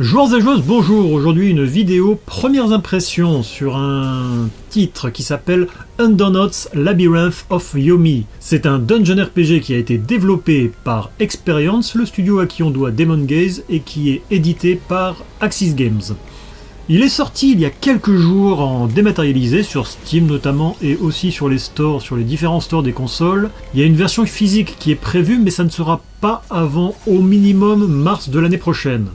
Joueurs et joueuses, bonjour. Aujourd'hui, une vidéo premières impressions sur un titre qui s'appelle Undernauts: Labyrinth of Yomi. C'est un dungeon RPG qui a été développé par Experience, le studio à qui on doit Demon Gaze et qui est édité par Axis Games. Il est sorti il y a quelques jours en dématérialisé sur Steam notamment et aussi sur les stores, sur les différents stores des consoles. Il y a une version physique qui est prévue mais ça ne sera pas avant au minimum mars de l'année prochaine.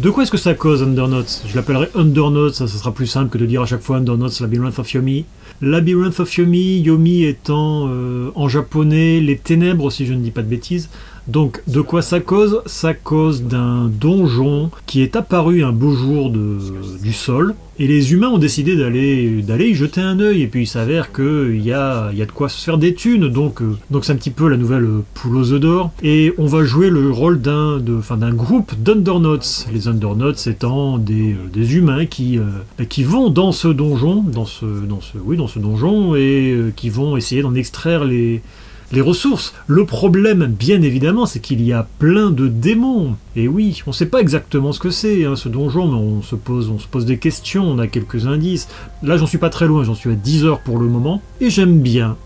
De quoi est-ce que ça cause Undernauts? Je l'appellerai Undernauts, ça sera plus simple que de dire à chaque fois Undernauts Labyrinth of Yomi. Labyrinth of Yomi, Yomi étant en japonais les ténèbres si je ne dis pas de bêtises. Donc de quoi ça cause? Ça cause d'un donjon qui est apparu un beau jour du sol et les humains ont décidé d'aller y jeter un œil et puis il s'avère qu'il y a de quoi se faire des thunes donc c'est un petit peu la nouvelle poule aux œufs d'or et on va jouer le rôle d'un groupe d'Undernauts. Les Undernauts étant des humains qui vont dans ce donjon, dans ce donjon et qui vont essayer d'en extraire les ressources. Le problème, bien évidemment, c'est qu'il y a plein de démons. Et oui, on ne sait pas exactement ce que c'est, hein, ce donjon, mais on se pose des questions, on a quelques indices. Là, j'en suis pas très loin, j'en suis à 10 heures pour le moment. Et j'aime bien,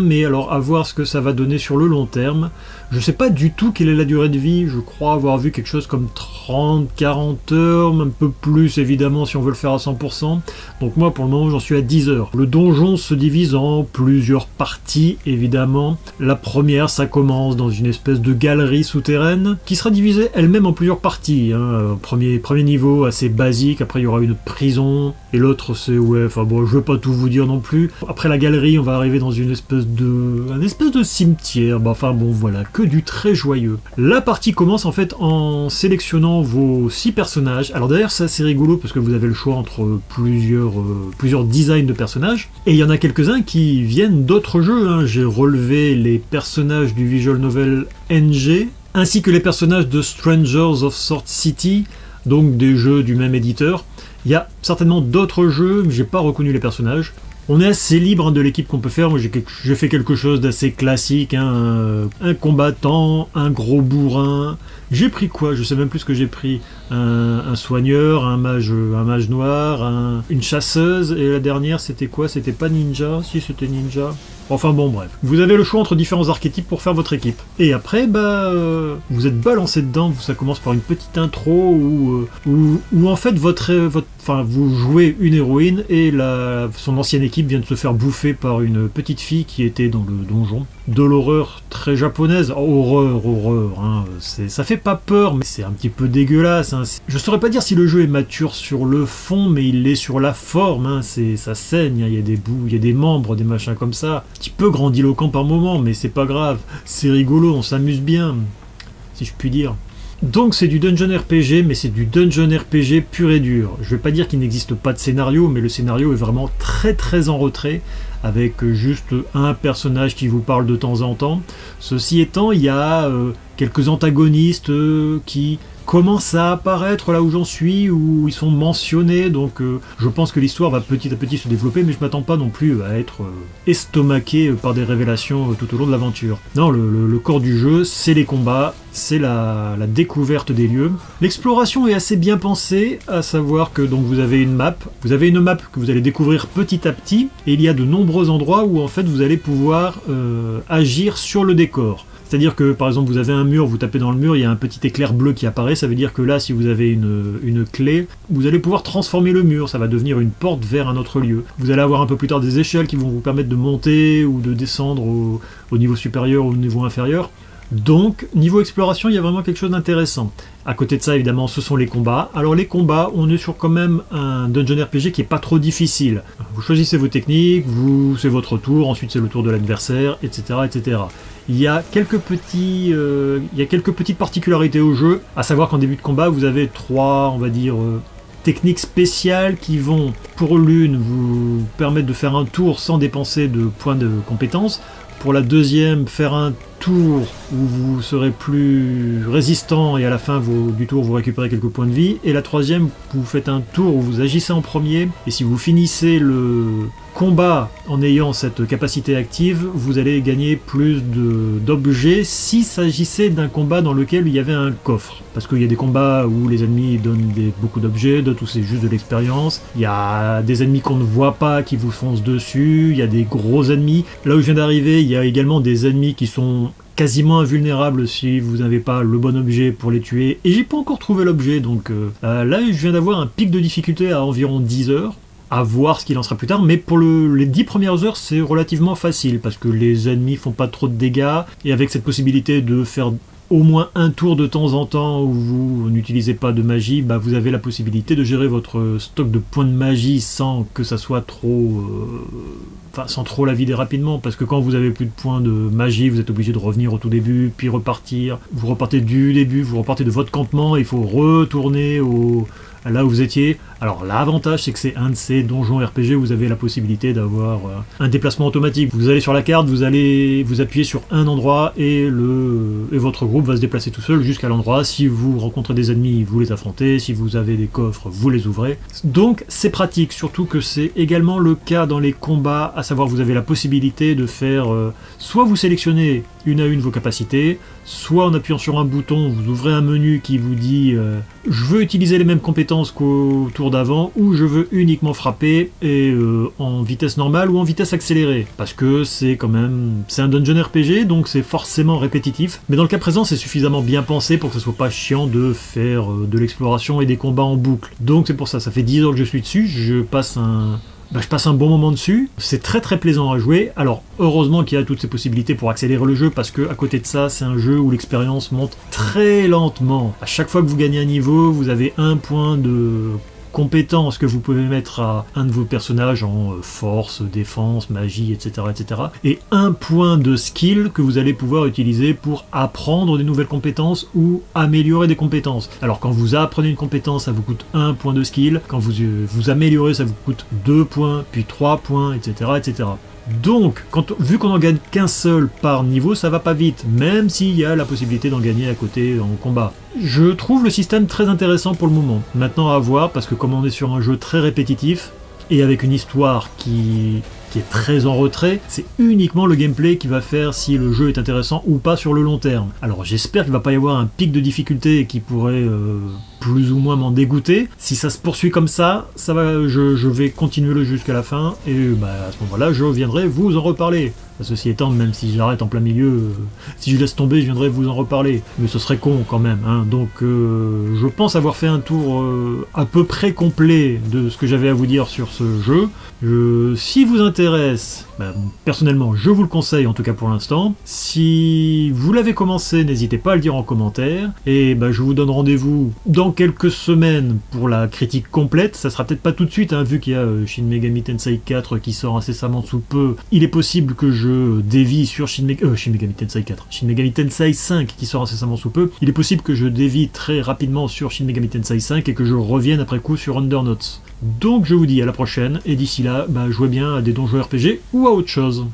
mais alors à voir ce que ça va donner sur le long terme. Je sais pas du tout quelle est la durée de vie, je crois avoir vu quelque chose comme 30, 40 heures, un peu plus évidemment si on veut le faire à 100%. Donc moi pour le moment j'en suis à 10 heures. Le donjon se divise en plusieurs parties évidemment. La première ça commence dans une espèce de galerie souterraine qui sera divisée elle-même en plusieurs parties. Hein. Premier niveau assez basique, après il y aura une prison et l'autre c'est ouais, enfin bon je vais pas tout vous dire non plus. Après la galerie on va arriver dans un espèce de cimetière, bah, enfin bon voilà, que du très joyeux. La partie commence en fait en sélectionnant vos 6 personnages, alors d'ailleurs c'est assez rigolo parce que vous avez le choix entre plusieurs designs de personnages, et il y en a quelques-uns qui viennent d'autres jeux, hein. J'ai relevé les personnages du visual novel NG, ainsi que les personnages de Strangers of Sword City, donc des jeux du même éditeur. Il y a certainement d'autres jeux, mais j'ai pas reconnu les personnages. On est assez libre de l'équipe qu'on peut faire. Moi, j'ai fait quelque chose d'assez classique, hein. Un combattant, un gros bourrin. J'ai pris quoi? Je sais même plus ce que j'ai pris. Un soigneur, un mage noir, une chasseuse. Et la dernière, c'était quoi? C'était pas ninja? Si, c'était ninja. Enfin bon, bref. Vous avez le choix entre différents archétypes pour faire votre équipe. Et après, vous êtes balancé dedans. Ça commence par une petite intro où en fait, vous jouez une héroïne et son ancienne équipe vient de se faire bouffer par une petite fille qui était dans le donjon. De l'horreur très japonaise. Horreur, hein. Ça fait pas peur, mais c'est un petit peu dégueulasse. Hein. Je saurais pas dire si le jeu est mature sur le fond, mais il l'est sur la forme. Hein. Ça saigne, hein. Il y a des bouts, il y a des membres, des machins comme ça. Un petit peu grandiloquent par moment, mais c'est pas grave. C'est rigolo, on s'amuse bien, si je puis dire. Donc c'est du dungeon RPG, mais c'est du dungeon RPG pur et dur. Je vais pas dire qu'il n'existe pas de scénario, mais le scénario est vraiment très très en retrait, avec juste un personnage qui vous parle de temps en temps. Ceci étant, il y a quelques antagonistes qui commencent à apparaître là où j'en suis, où ils sont mentionnés, donc je pense que l'histoire va petit à petit se développer, mais je m'attends pas non plus à être estomaqué par des révélations tout au long de l'aventure. Non, le corps du jeu, c'est les combats, c'est la découverte des lieux. L'exploration est assez bien pensée, à savoir que donc vous avez une map que vous allez découvrir petit à petit, et il y a de nombreux endroits où en fait vous allez pouvoir agir sur le décor. C'est-à-dire que par exemple vous avez un mur, vous tapez dans le mur, il y a un petit éclair bleu qui apparaît, ça veut dire que là si vous avez une clé, vous allez pouvoir transformer le mur, ça va devenir une porte vers un autre lieu. Vous allez avoir un peu plus tard des échelles qui vont vous permettre de monter ou de descendre au niveau supérieur ou au niveau inférieur. Donc, niveau exploration, il y a vraiment quelque chose d'intéressant. À côté de ça, évidemment, ce sont les combats. Alors les combats, on est sur quand même un dungeon RPG qui est pas trop difficile. Vous choisissez vos techniques, c'est votre tour, ensuite c'est le tour de l'adversaire, etc., etc. Il y a quelques petites particularités au jeu, à savoir qu'en début de combat, vous avez 3, on va dire, techniques spéciales qui vont, pour l'une, vous permettre de faire un tour sans dépenser de points de compétence. Pour la deuxième, faire un tour où vous serez plus résistant et à la fin du tour vous récupérez quelques points de vie, et la troisième vous faites un tour où vous agissez en premier, et si vous finissez le combat en ayant cette capacité active, vous allez gagner plus d'objets s'il s'agissait d'un combat dans lequel il y avait un coffre. Parce qu'il y a des combats où les ennemis donnent beaucoup d'objets, d'autres où c'est juste de l'expérience, il y a des ennemis qu'on ne voit pas qui vous foncent dessus, il y a des gros ennemis. Là où je viens d'arriver, il y a également des ennemis qui sont quasiment invulnérables si vous n'avez pas le bon objet pour les tuer. Et j'ai pas encore trouvé l'objet, donc là je viens d'avoir un pic de difficulté à environ 10 heures. À voir ce qu'il en sera plus tard, mais pour les 10 premières heures c'est relativement facile parce que les ennemis font pas trop de dégâts, et avec cette possibilité de faire au moins un tour de temps en temps où vous n'utilisez pas de magie, bah vous avez la possibilité de gérer votre stock de points de magie sans que ça soit trop... sans trop la vider rapidement, parce que quand vous avez plus de points de magie, vous êtes obligé de revenir au tout début, puis repartir. Vous repartez du début, vous repartez de votre campement, il faut retourner là où vous étiez. Alors l'avantage c'est que c'est un de ces donjons RPG où vous avez la possibilité d'avoir un déplacement automatique. Vous allez sur la carte, vous allez vous appuyer sur un endroit et votre groupe va se déplacer tout seul jusqu'à l'endroit. Si vous rencontrez des ennemis, vous les affrontez, si vous avez des coffres, vous les ouvrez. Donc c'est pratique, surtout que c'est également le cas dans les combats, à savoir vous avez la possibilité de faire soit vous sélectionnez une à une vos capacités, soit en appuyant sur un bouton vous ouvrez un menu qui vous dit je veux utiliser les mêmes compétences qu'au tour d'avant, ou je veux uniquement frapper et en vitesse normale ou en vitesse accélérée, parce que c'est quand même un dungeon RPG, donc c'est forcément répétitif, mais dans le cas présent c'est suffisamment bien pensé pour que ce soit pas chiant de faire de l'exploration et des combats en boucle. Donc c'est pour ça, ça fait 10 heures que je suis dessus, je passe un bon moment dessus, c'est très très plaisant à jouer. Alors heureusement qu'il y a toutes ces possibilités pour accélérer le jeu, parce que à côté de ça c'est un jeu où l'expérience monte très lentement. À chaque fois que vous gagnez un niveau, vous avez un point de compétences que vous pouvez mettre à un de vos personnages en force, défense, magie, etc., etc. Et un point de skill que vous allez pouvoir utiliser pour apprendre des nouvelles compétences ou améliorer des compétences. Alors quand vous apprenez une compétence, ça vous coûte un point de skill. Quand vous vous améliorez, ça vous coûte 2 points, puis 3 points, etc., etc. Donc, vu qu'on n'en gagne qu'un seul par niveau, ça va pas vite, même s'il y a la possibilité d'en gagner à côté en combat. Je trouve le système très intéressant pour le moment. Maintenant à voir, parce que comme on est sur un jeu très répétitif, et avec une histoire qui est très en retrait, c'est uniquement le gameplay qui va faire si le jeu est intéressant ou pas sur le long terme. Alors j'espère qu'il va pas y avoir un pic de difficulté qui pourrait plus ou moins m'en dégoûter. Si ça se poursuit comme ça, je vais continuer le jeu jusqu'à la fin, et à ce moment-là je viendrai vous en reparler. Ceci étant, même si j'arrête en plein milieu, si je laisse tomber, je viendrai vous en reparler. Mais ce serait con quand même, hein. Donc je pense avoir fait un tour à peu près complet de ce que j'avais à vous dire sur ce jeu. Si vous intéresse, personnellement, je vous le conseille, en tout cas pour l'instant. Si vous l'avez commencé, n'hésitez pas à le dire en commentaire. Et je vous donne rendez-vous dans quelques semaines pour la critique complète. Ça sera peut-être pas tout de suite, hein, vu qu'il y a Shin Megami Tensei 4 qui sort incessamment sous peu. Il est possible que je dévie sur Shin Megami Tensei 5 qui sort incessamment sous peu. Il est possible que je dévie très rapidement sur Shin Megami Tensei 5 et que je revienne après coup sur Undernauts. Donc je vous dis à la prochaine, et d'ici là, jouez bien à des donjons RPG ou à autre chose.